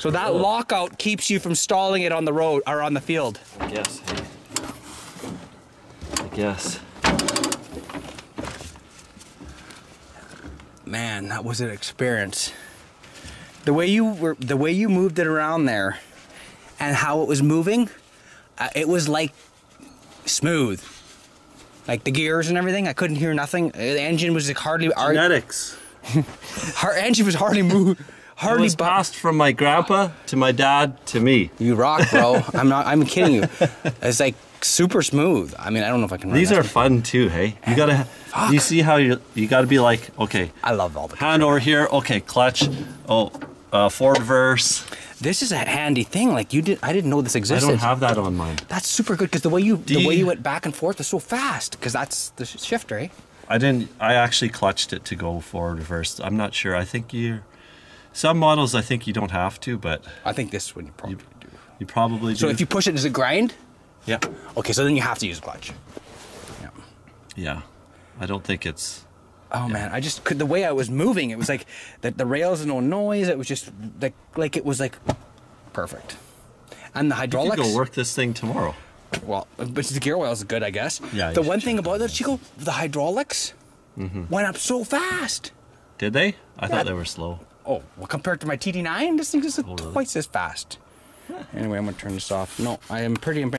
So that lockout keeps you from stalling it on the road or on the field. I guess. Man, that was an experience. The way you moved it around there, and how it was moving, it was like smooth. Like the gears and everything, I couldn't hear nothing. The engine was like hardly. Genetics. Our engine was hardly moved. Hardly passed from my grandpa to my dad to me. You rock, bro. I'm kidding you. It's like super smooth. I mean, I don't know if I can. These are fun too, hey. You gotta. You see how you gotta be like, okay. I love all the hand over here. Okay, clutch. Oh, forward reverse. This is a handy thing. Like you did, I didn't know this existed. I don't have that on mine. That's super good because the way you went back and forth is so fast because that's the shifter, eh? I actually clutched it to go forward reverse. I'm not sure. I think you. Some models, I think you don't have to, but... I think this one you probably do. You probably do. So if you push it, does it grind? Yeah. Okay, so then you have to use a clutch. Yeah. Yeah. I don't think it's... Oh, yeah. Man, I just could... The way I was moving, it was like the rails and no noise. It was just like it was like perfect. And the hydraulics... You could go work this thing tomorrow. Well, but the gear oil is good, I guess. Yeah. The one thing about that, Chico, the hydraulics went up so fast. Did they? I thought they were slow. Oh, well, compared to my TD9, this thing is twice as fast. Anyway, I'm gonna turn this off. No, I am pretty impressed.